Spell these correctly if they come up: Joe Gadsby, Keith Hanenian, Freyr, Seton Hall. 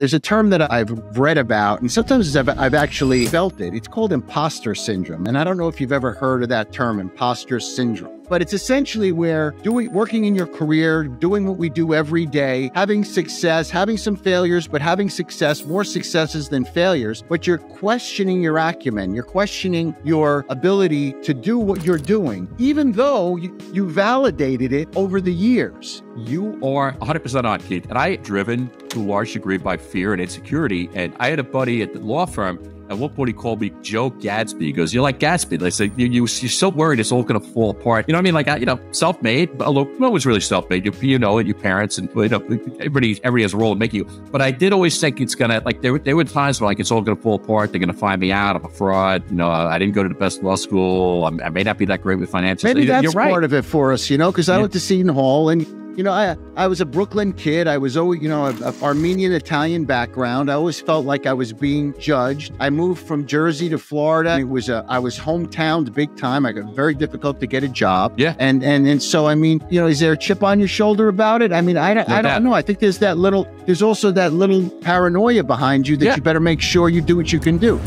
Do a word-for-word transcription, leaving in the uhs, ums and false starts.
There's a term that I've read about, and sometimes I've, I've actually felt it. It's called imposter syndrome. And I don't know if you've ever heard of that term, imposter syndrome. But it's essentially where doing, working in your career, doing what we do every day, having success, having some failures, but having success, more successes than failures. But you're questioning your acumen. You're questioning your ability to do what you're doing, even though you, you validated it over the years. You are one hundred percent on, Keith. And I driven to a large degree by fear and insecurity. And I had a buddy at the law firm. At one point, he called me Joe Gadsby. He goes, "You're like Gatsby." And I said, you, you, you're so worried it's all going to fall apart. You know what I mean? Like, I, you know, self-made, although no one's really self-made. You, you know it, your parents, and you know, everybody, everybody has a role in making you. But I did always think it's going to, like, there, there were times where, like, it's all going to fall apart. They're going to find me out. I'm a fraud. You know, I didn't go to the best law school. I'm, I may not be that great with finances. Maybe so, that's you're right. Part of it for us, you know, because I yeah. went to Seton Hall and... You know, I I was a Brooklyn kid. I was always, you know, of Armenian Italian background. I always felt like I was being judged. I moved from Jersey to Florida. It was a, I was hometowned big time. I got very difficult to get a job. Yeah. And and and so I mean, you know, is there a chip on your shoulder about it? I mean, I, I, I don't know. I think there's that little, there's also that little paranoia behind you that yeah. you better make sure you do what you can do.